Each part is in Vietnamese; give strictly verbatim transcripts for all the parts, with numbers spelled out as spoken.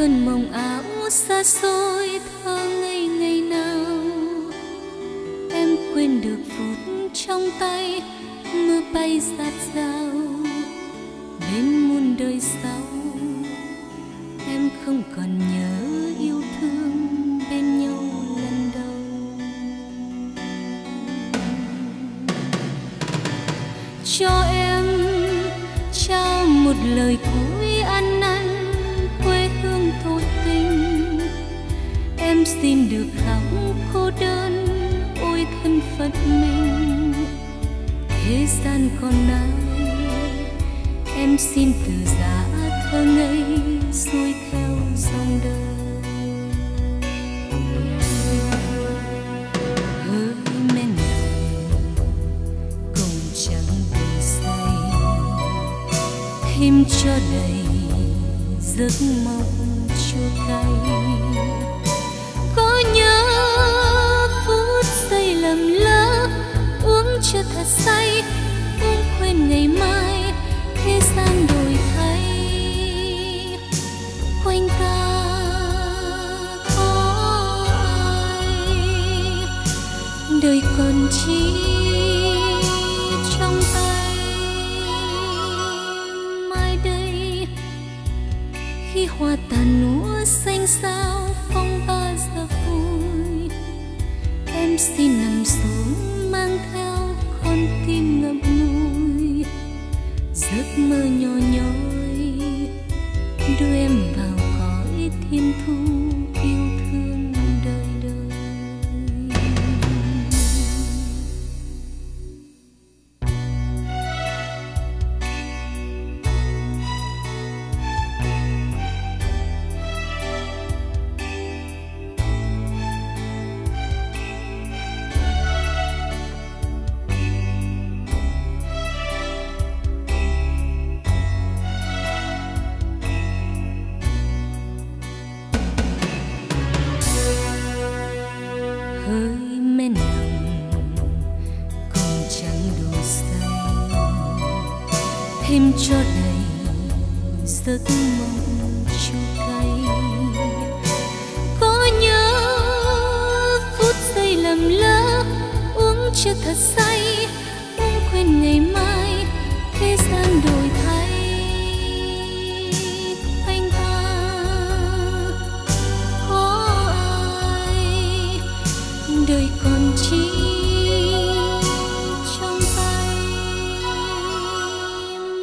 cơn mộng áo xa xôi thơ ngây ngày nào. Em quên được phút trong tay mưa bay rạt rào. Bên muôn đời sau em không còn nhớ yêu thương bên nhau lần đầu. Cho em trao một lời cuối ăn năn quê hương thôn tình. Em xin được khóc cô đơn ôi thân phận mình. Thế gian còn ai em xin từ giã thơ ngây xuôi theo dòng đời. Hỡi men người cũng chẳng bị say thêm cho đầy giấc mộng chua cay. Có nhớ phút giây lầm lỡ uống cho thật say em quên ngày mai. Thế gian đổi thay quanh ta có ai, đời còn chỉ trong tay. Mai đây khi hoa tàn úa xanh xao phong ba giờ vui, em xin nằm xuống mang theo con tim ngậm ngùi. Giấc mơ nhỏ nhói đưa em vào cõi thiên thu yêu thương đời đời. Hỡi men lòng còn chẳng đủ say thêm cho đầy giấc mộng chua cay. Có nhớ phút giây lầm lỡ uống chưa thật say em quên ngày mai. Thế gian đổi thay đời còn chỉ trong tay.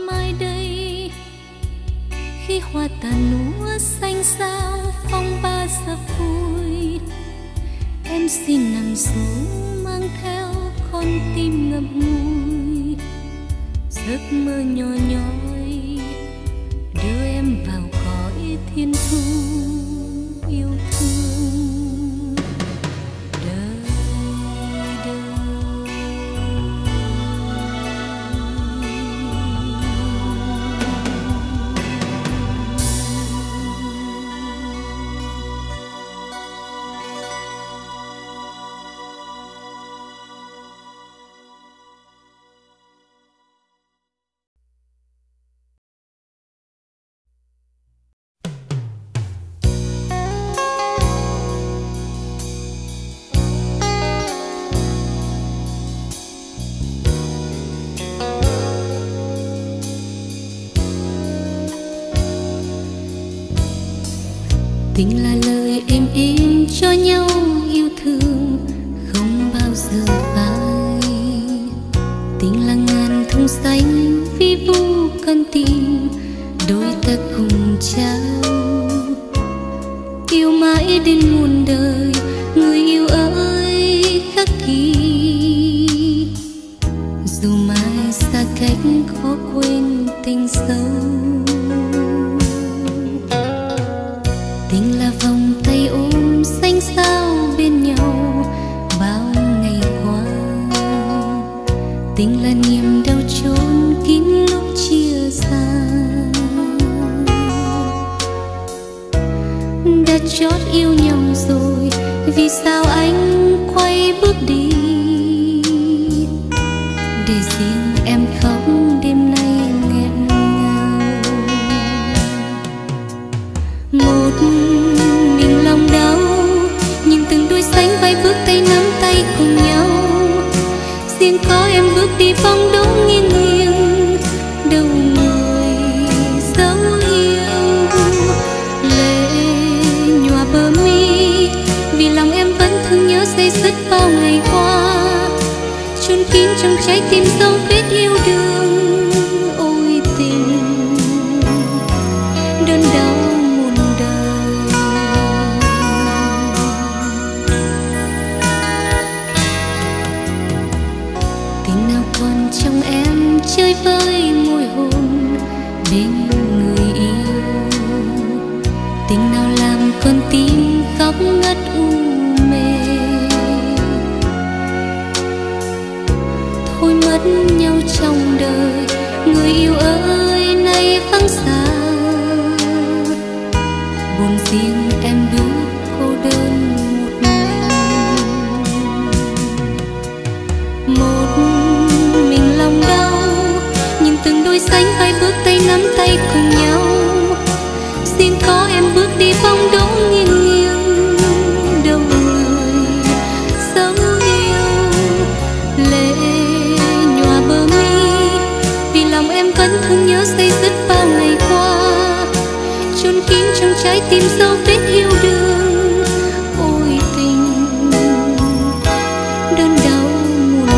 Mai đây khi hoa tàn úa xanh xao phong ba giờ vui, em xin nằm xuống mang theo con tim ngậm ngùi. Giấc mơ nhỏ nhói đưa em vào cõi thiên thu yêu thương. Tình là lời êm êm cho nhau yêu thương không bao giờ phai. Tình là ngàn thông xanh vi vu con tim đôi ta cùng trao. Yêu mãi đến muôn đời người yêu ơi khắc ghi. Dù mai xa cách khó quên tình sâu. Tình là vòng tay ôm xanh xao bên nhau bao ngày qua. Tình là niềm đau trốn kín lúc chia xa. Đã chót yêu nhau rồi vì sao anh quay bước đi. Để riêng em khóc đêm nay nghẹn ngào. Một có em bước đi bóng đống nghiêng nghiêng đâu người dấu yêu lệ nhòa bờ mi, vì lòng em vẫn thương nhớ say sứt bao ngày qua chôn kín trong trái tim dấu vết yêu đương. Ôi tình đơn đau muôn đời, tình nào còn trong em chơi với môi hồn bên người yêu, tình nào làm con tim khóc ngất u mê. Thôi mất nhau trong đời, người yêu ơi nay vắng xa, buồn riêng em bước cô đơn một mình. Một mình lòng đau, nhìn từng đôi sánh vai bước tay nắm tay cùng nhau. Xin có em bước đi bóng đổ nghiêng nghiêng đầu người dấu yêu lệ nhòa bờ mi, vì lòng em vẫn thương nhớ say sứt bao ngày qua chôn kín trong trái tim dấu vết yêu đương. Ôi tình đơn đau muôn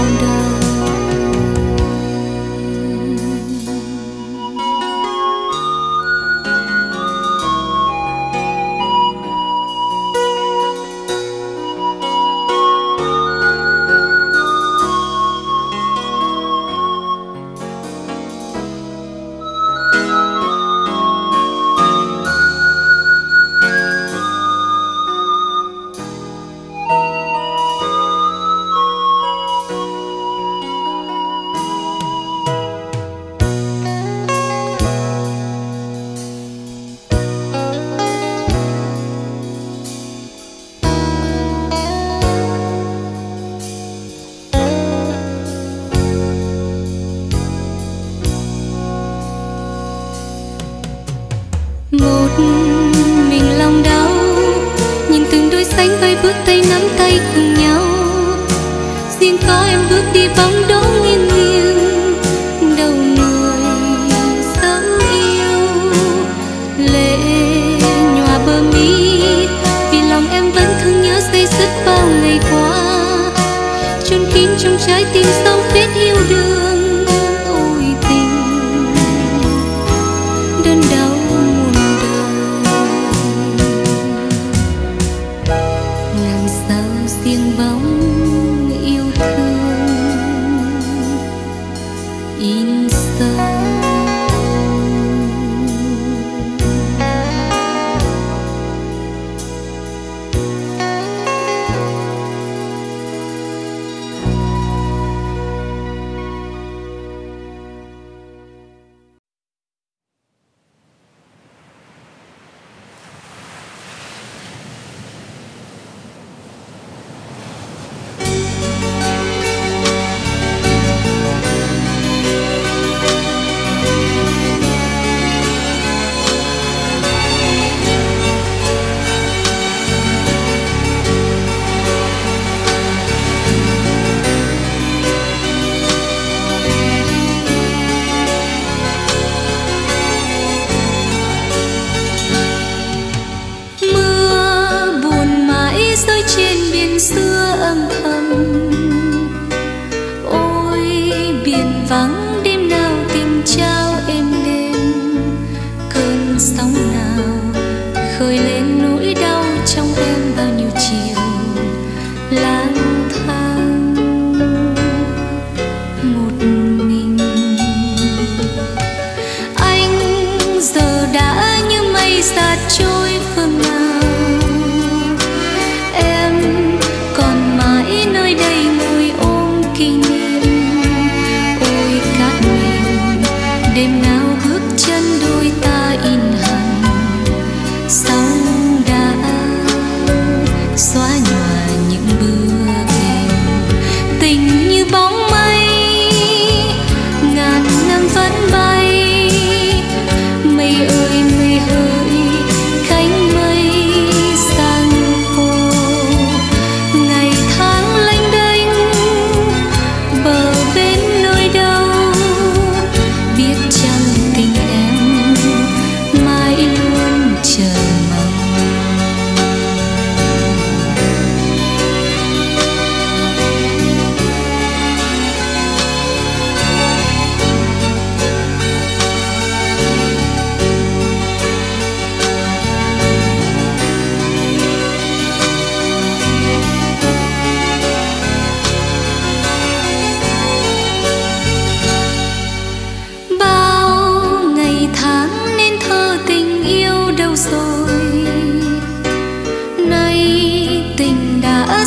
xóa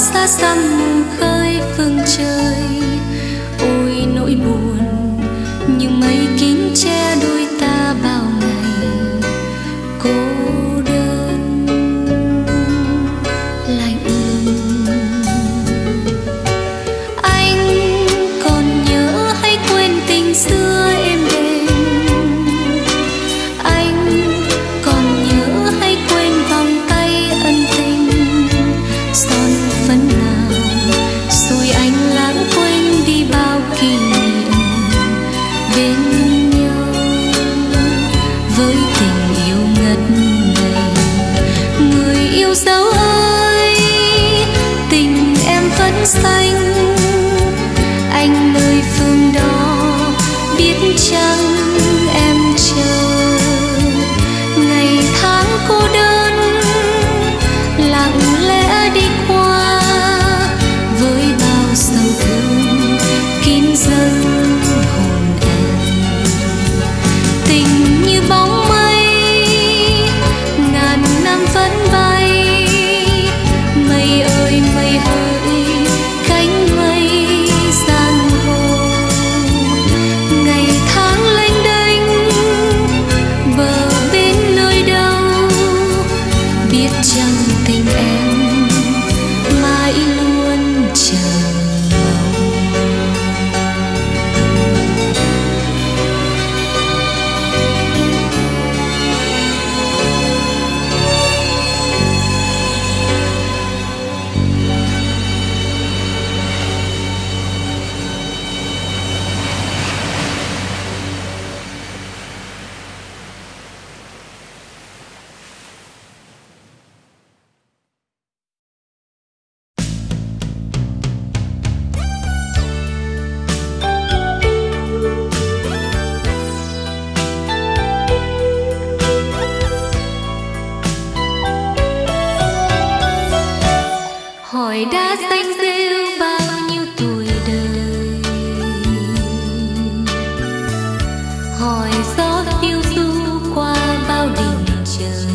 xa xăm khơi phương trời. Ôi nỗi buồn như mây kín che đôi ta bao ngày cô đơn lạnh. Anh còn nhớ hay quên tình xưa êm đềm, anh còn nhớ hay quên vòng tay ân tình son phấn nào rồi anh lãng quên đi bao kỷ niệm bên nhau với tình yêu ngất ngây. Người yêu dấu ơi, tình em vẫn xanh, anh nơi phương đó biết chăng em chờ ngày tháng cô đơn lặng lẽ đi qua với bao sầu thương kín dâng hồn em. Tình như bóng mây ngàn năm vẫn bay, mây ơi mây hỡi cánh mây giang hồ. Ngày tháng lênh đênh bờ bên nơi đâu, biết chăng tình em mãi luôn chờ mong. Hỏi đã xanh rêu bao nhiêu tuổi đời, hỏi gió phiêu du qua bao đỉnh trời,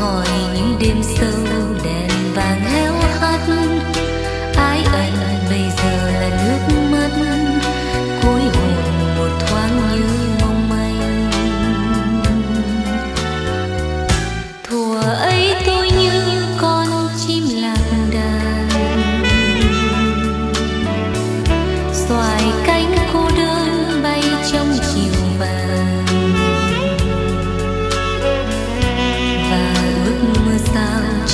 hỏi những đêm sâu đèn vàng héo hắt, ái ân bây giờ là nước mắt cối hồn một thoáng như mong manh. Thuở ấy sao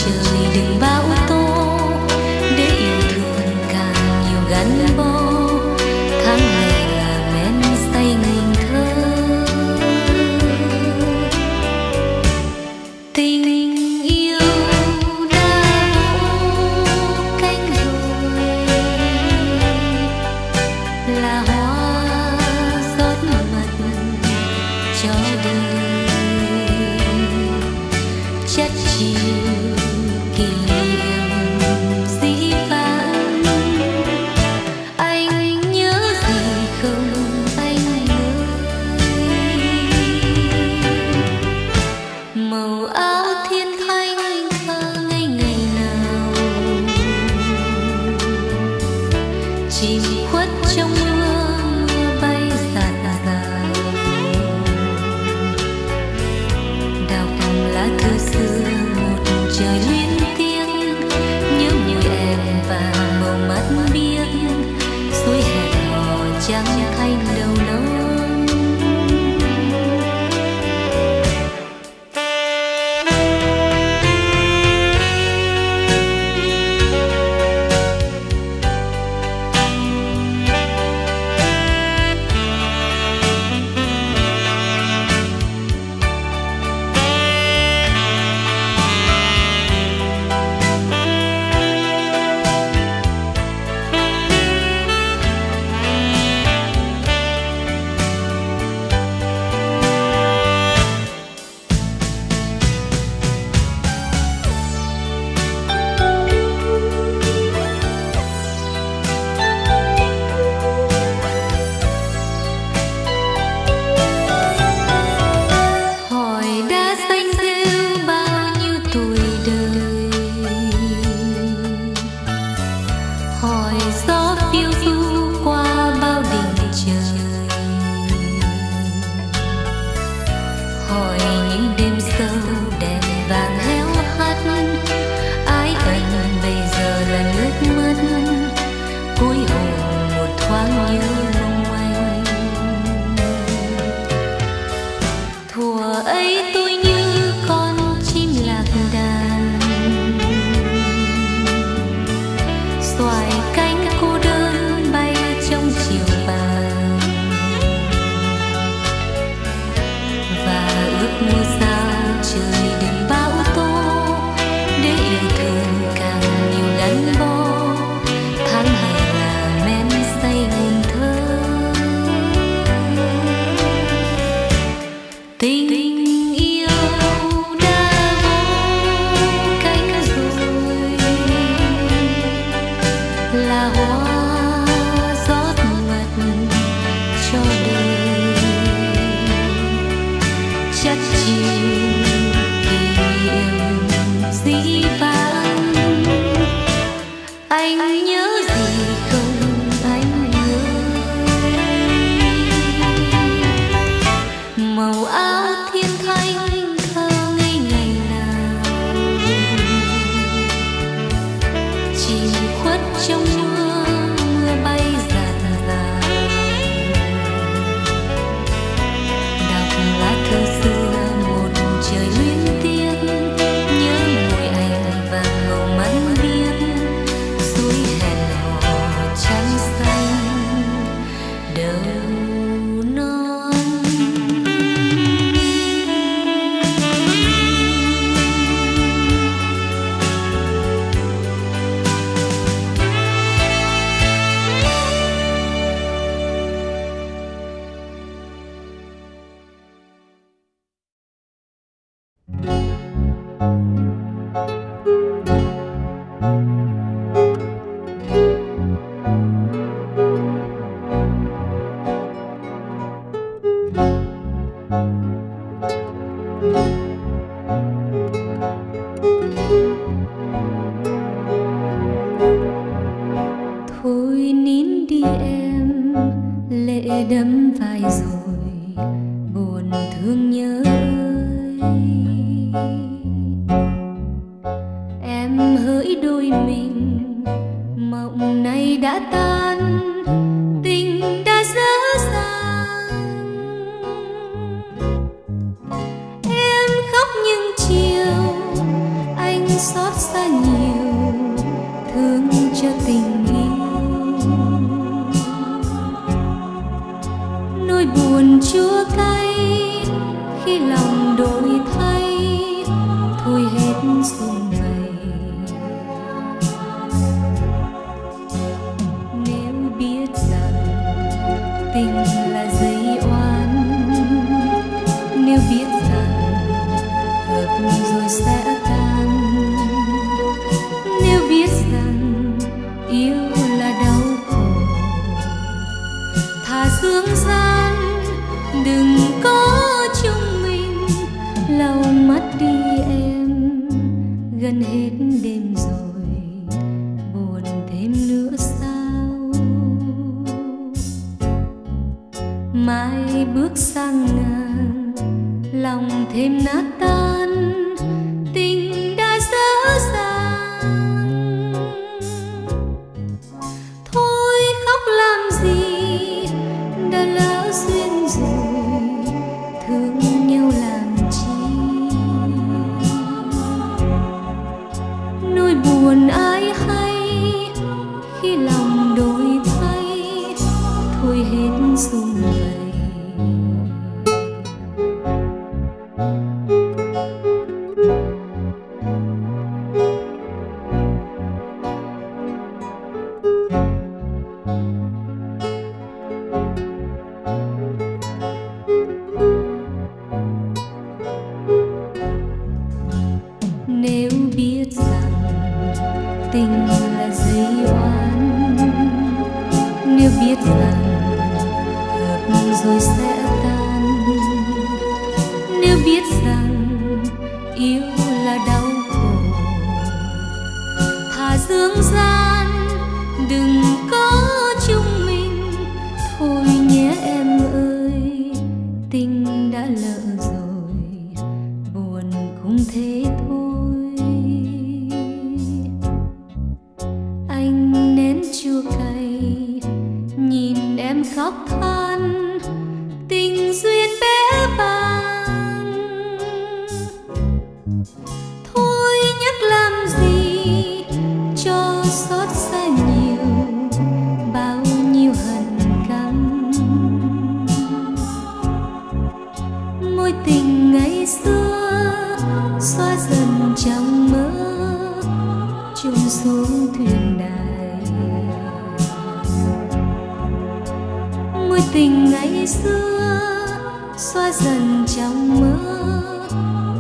khóc than tình duyên bé bàng. xóa dần trong mơ chung xuống thuyền đài. Mối tình ngày xưa xóa dần trong mơ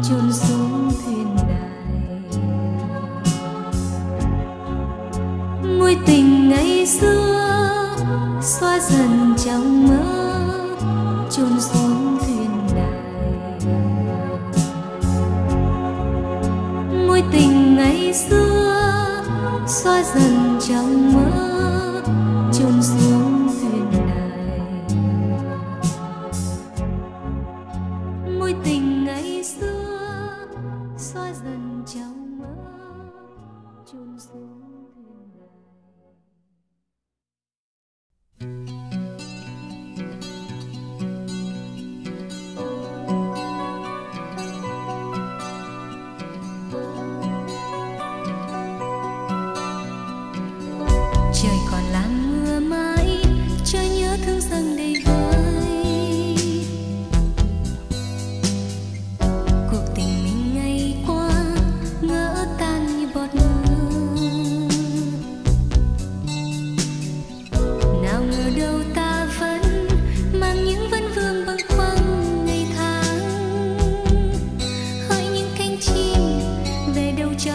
chôn xuống thuyền đài. Mối tình ngày xưa xóa dần trong mơ chôn xuống thuyền đài. Mối tình ngày xưa xóa dần trong mơ chôn xuống. Cho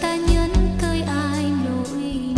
ta nhắn tới ai nỗi niềm.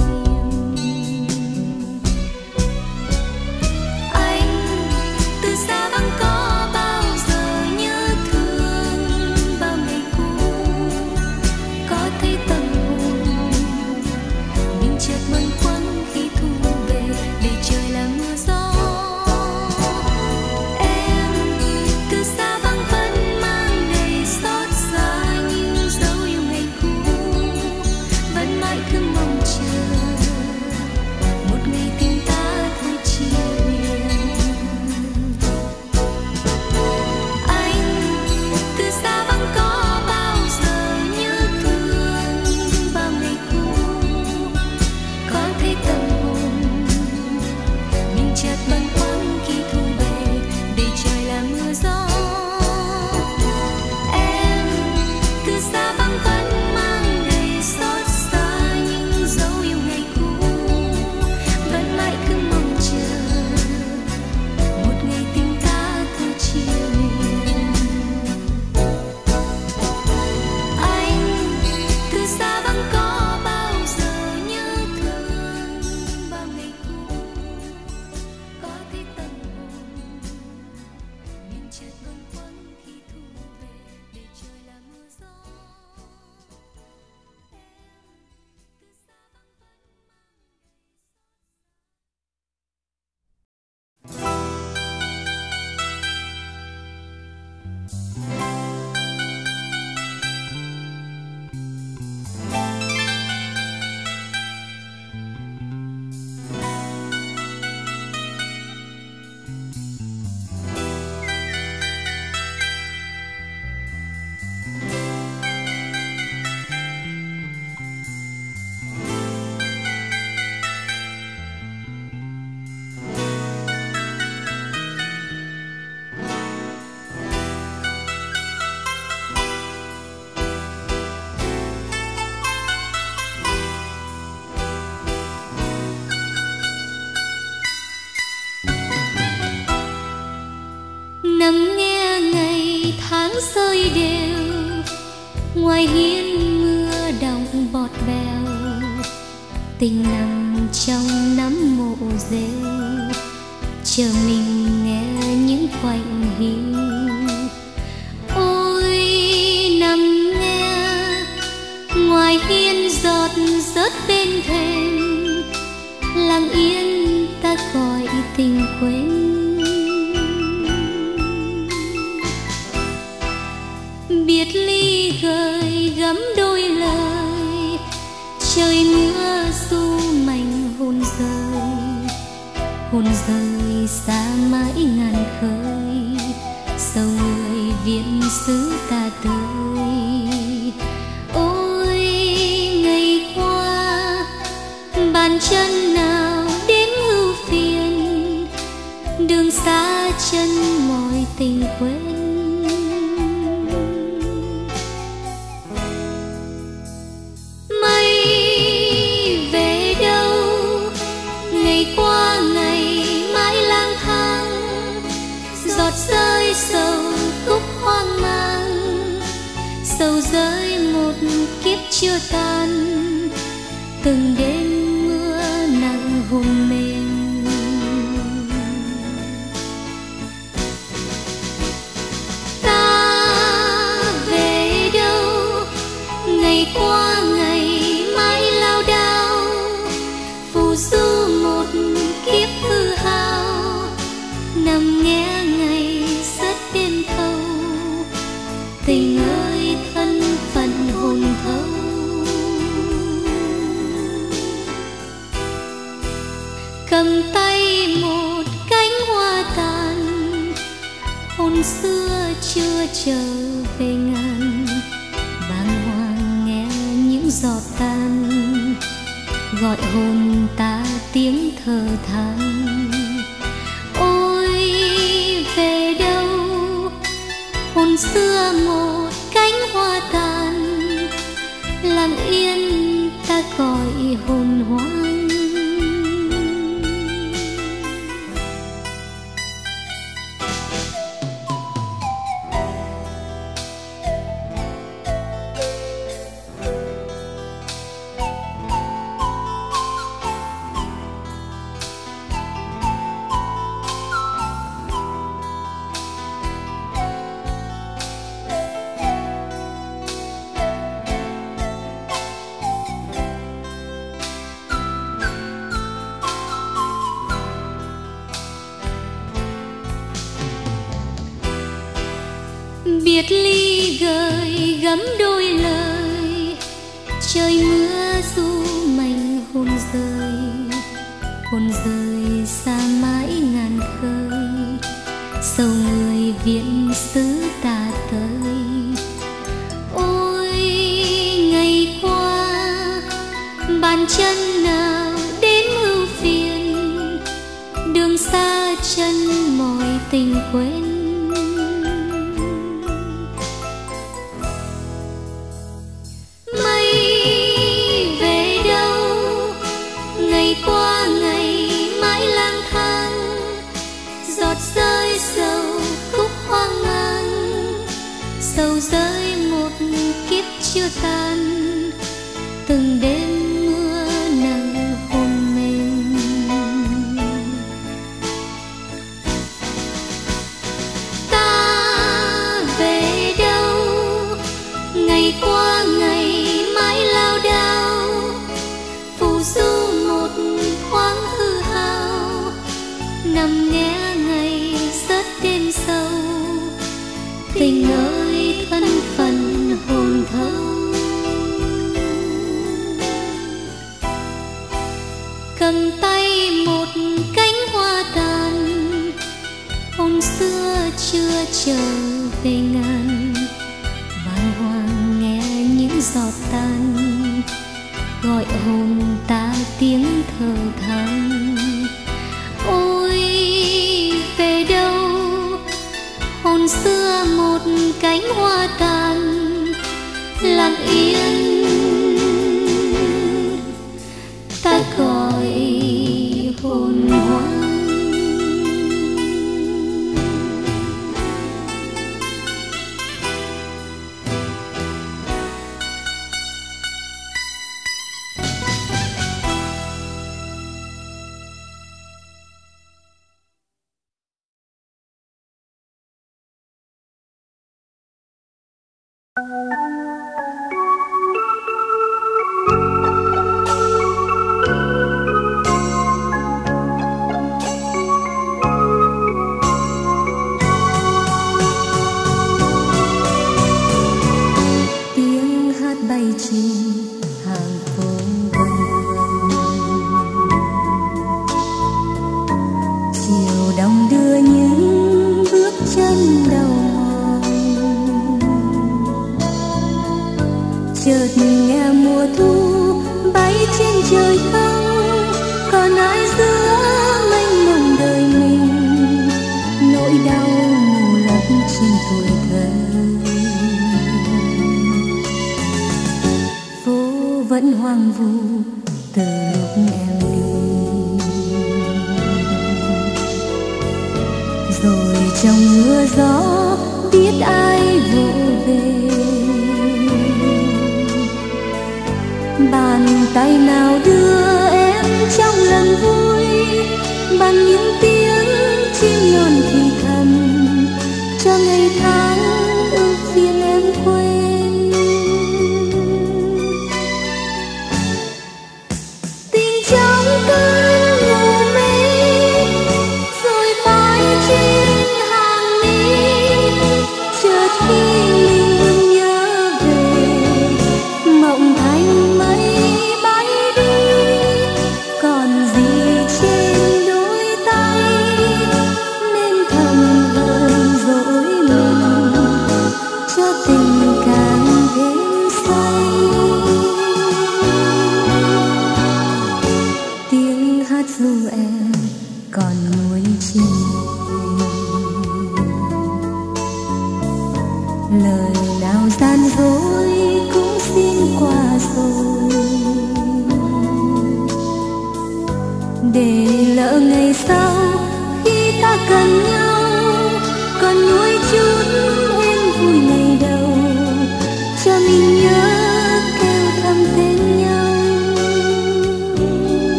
rơi đều, ngoài hiên mưa đồng bọt bèo. Tình nằm trong nắm mộ rêu, chờ mình nghe những quạnh hiu. Ôi nằm nghe ngoài hiên giọt rớt bên thềm, lặng yên ta gọi tình quên. Biệt ly gợi gắm đôi lời, trời mưa du mảnh hồn rời, hồn rời xa mãi ngàn khơi, sầu người viện xứ ta tới. Ôi ngày qua bàn chân nào đếm ưu phiền, đường xa chân mỏi tình quên. Rơi sầu khúc hoang mang, sầu rơi một kiếp chưa tan. Từng đêm mưa nặng hồn mềm, ta về đâu? Ngày qua ngày mãi lao đao, phù du một kiếp hư hao. Nằm nghe tình ơi thân phận hồn thấu, cầm tay một cánh hoa tàn, hồn xưa chưa trở về ngàn. Bàng hoàng nghe những giọt tan, gọi hồn ta tiếng thở than. Ôi về đâu hồn xưa một cánh hoa tàn, lặng yên ta gọi hồn hoang. Biệt ly gợi gắm đôi lời, trời mưa du mảnh hồn rời, hồn rời xa mãi ngàn khơi, sầu người viện xứ ta tới. Ôi ngày qua bàn chân nào đến ưu phiền, đường xa chân mỏi tình quên. Rơi sầu khúc hoang mang, sầu rơi một kiếp chưa tan. Từng đêm mưa nặng hồn mềm, ta về đâu? Ngày qua ngày mãi lao đao, phù du một thoáng hư hao. Nằm nghe sâu tình ơi thân phận hồn thấu, cầm tay một cánh hoa tàn, hồn xưa chưa trở về ngàn. Bàng hoàng nghe những giọt tan, gọi hồn ta tiếng thở than. Hồn xưa một cánh hoa tàn, lặng yên ta gọi hồn hoang.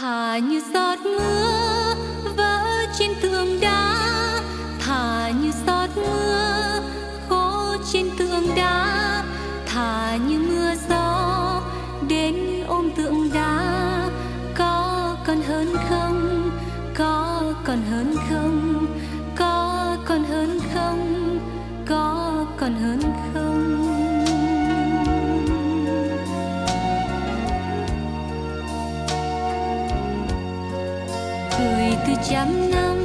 Thả như giọt mưa vỡ trên tường đá, thả như giọt mưa khô trên tường đá, thả như mưa gió đến ôm tượng đá. Có còn hơn không? Có còn hơn không? Có còn hơn không? Có còn hơn không? Người từ trăm năm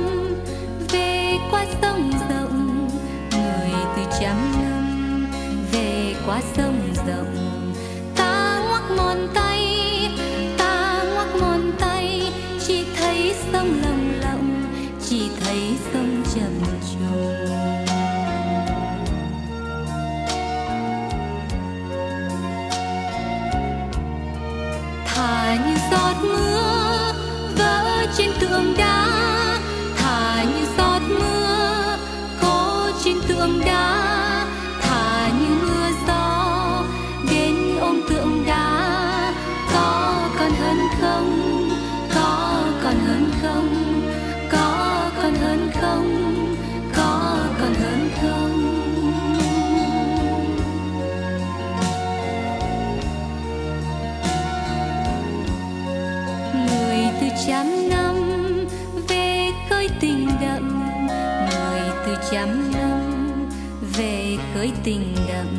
về qua sông rộng, người từ trăm năm về qua sông rộng. Ta ngoắc ngón tay, ta ngoắc ngón tay, chỉ thấy sông lồng lộng, chỉ thấy sông trầm trồ. Thả như giọt mưa vỡ trên tượng đá, thả như giọt mưa khô trên tượng đá, thả như mưa gió đến ôm tượng đá. Có còn hơn không? Có còn hơn không? Có còn hơn không? Có còn hơn không? Người từ trăm năm về khơi tình đậm, người từ trăm năm về khơi tình đậm.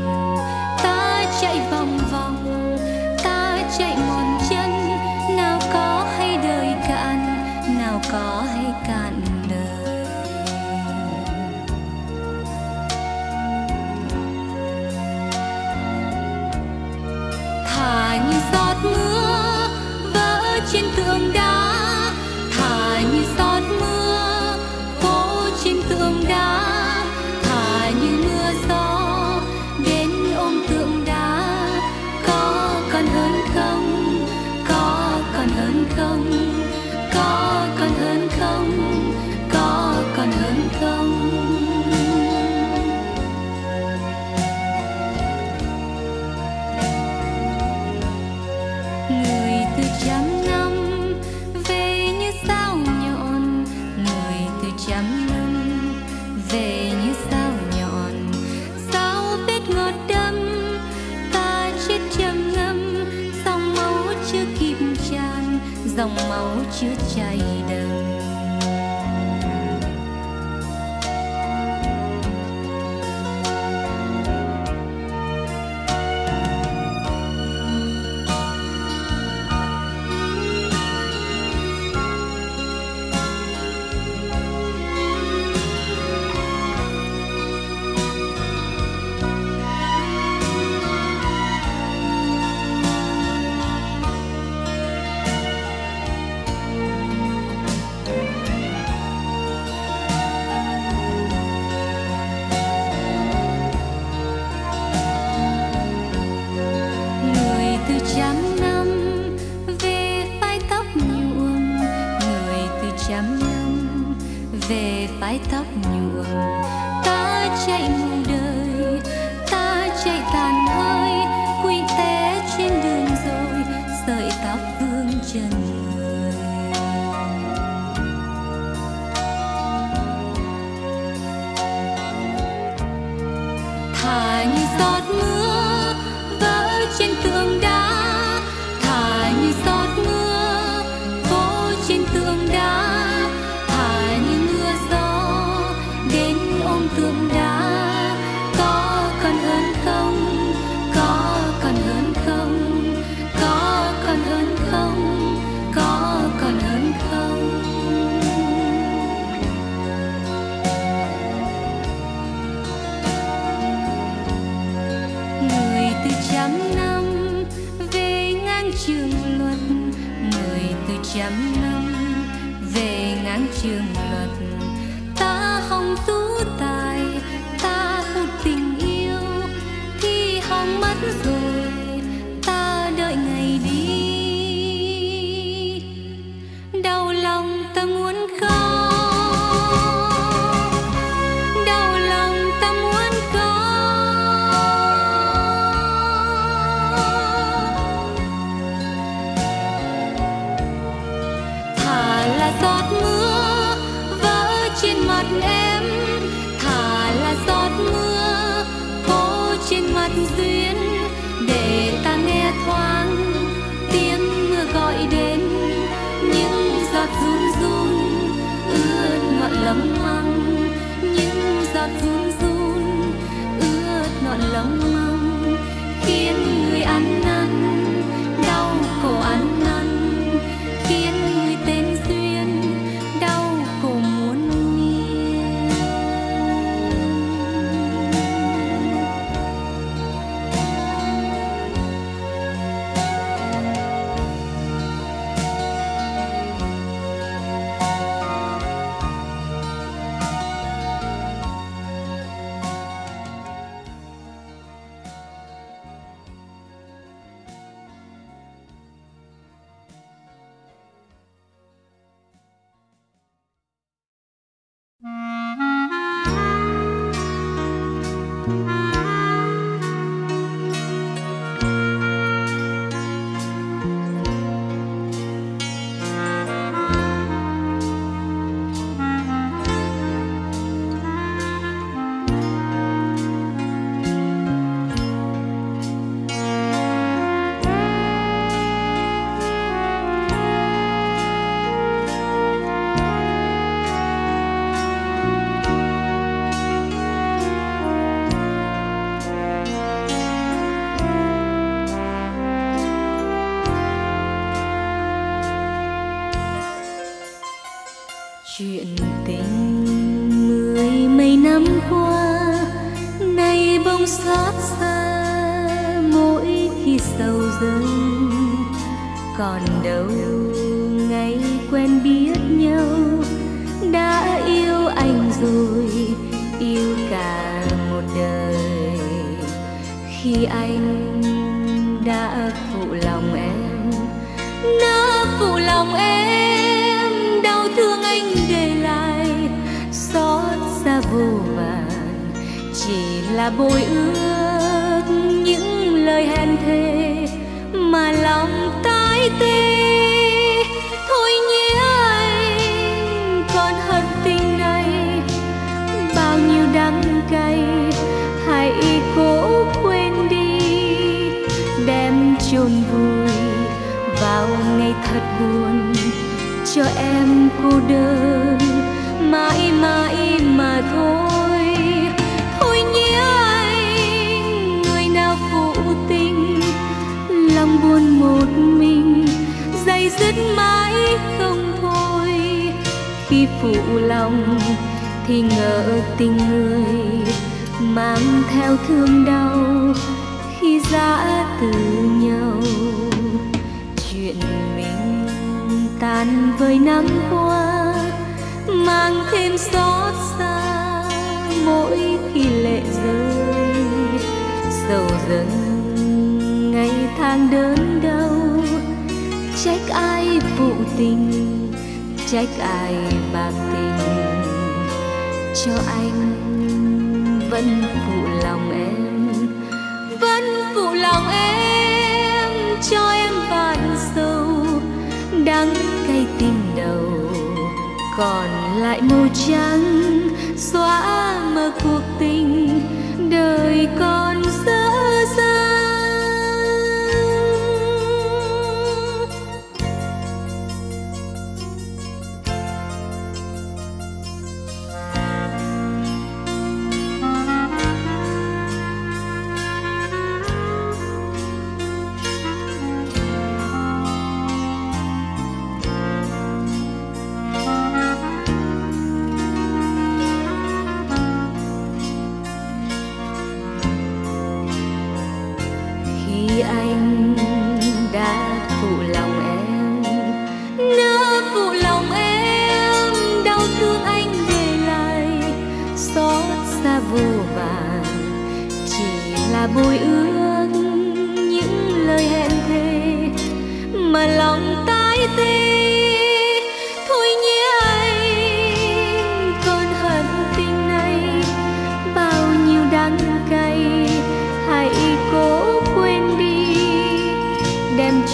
Ta chạy vòng vòng, ta chạy mòn chân, nào có hay đời cạn, nào có hay cạn đời. Thả như giọt mưa vỡ trên tượng đá, thả như giọt mưa khô trên tượng đá, thả như mưa gió đến ôm tượng đá. Có còn hơn không? Có còn hơn không? Có còn hơn không? Có còn hơn không? Người từ trăm năm về như sao nhọn, người từ trăm năm về như sao nhọn. Sao vết ngọt đâm ta chết trầm ngâm, dòng máu chưa kịp tràn, dòng máu chưa chảy đầm. Trăm năm về phai tóc nhuộm, người từ trăm năm về phai tóc nhuộm. Ta chạy mù đời, ta chạy tàn hơi, quỳ té trên đường rồi sợi tóc vương trần người. Thả như giọt mưa vỡ trên tường đá, tượng đá. Có còn hơn không? Có còn hơn không? Có còn hơn không? Có còn hơn không? Người từ trăm năm về ngang trường luật, người từ trăm năm về ngang trường luật. Ta hồng tú tài, ta hụt tình yêu, khi hồng mất rồi ta đợi ngày đi, đau lòng ta muốn khóc, đau lòng ta muốn khóc. là giọt mưa vỡ trên mặt em, thả là giọt mưa vỗ trên mặt duyên, để ta nghe thoáng tiếng mưa gọi đến những giọt run run ướt ngọn lấm măng, những giọt run run ướt ngọn lấm măng khiến người ăn năn đau khổ ăn năn.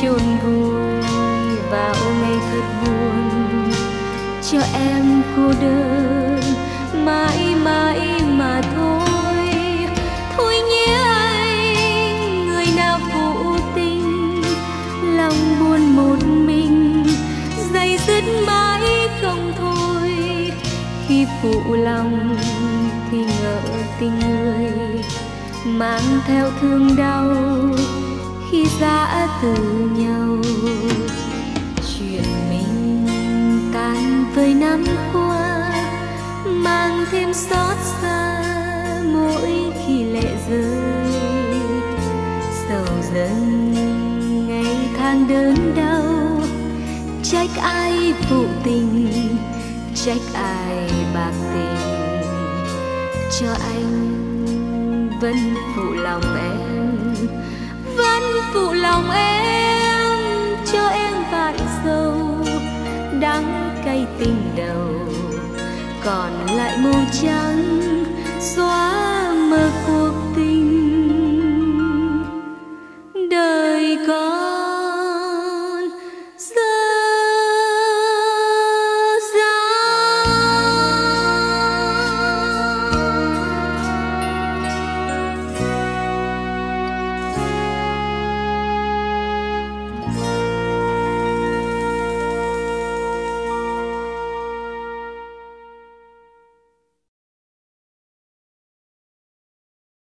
Chôn vùi vào ngày thật buồn cho em cô đơn mãi mãi mà thôi. Thôi nhé anh, người nào phụ tình, lòng buồn một mình day dứt mãi không thôi. Khi phụ lòng thì ngỡ tình người mang theo thương đau khi giã từ nhau. Với năm qua mang thêm xót xa mỗi khi lệ rơi. Sầu dần ngày tháng đớn đau, trách ai phụ tình, trách ai bạc tình. Cho anh vẫn phụ lòng em, vẫn phụ lòng em, cho em vạn sâu đắng cây tình đầu, còn lại màu trắng xóa mờ cuộc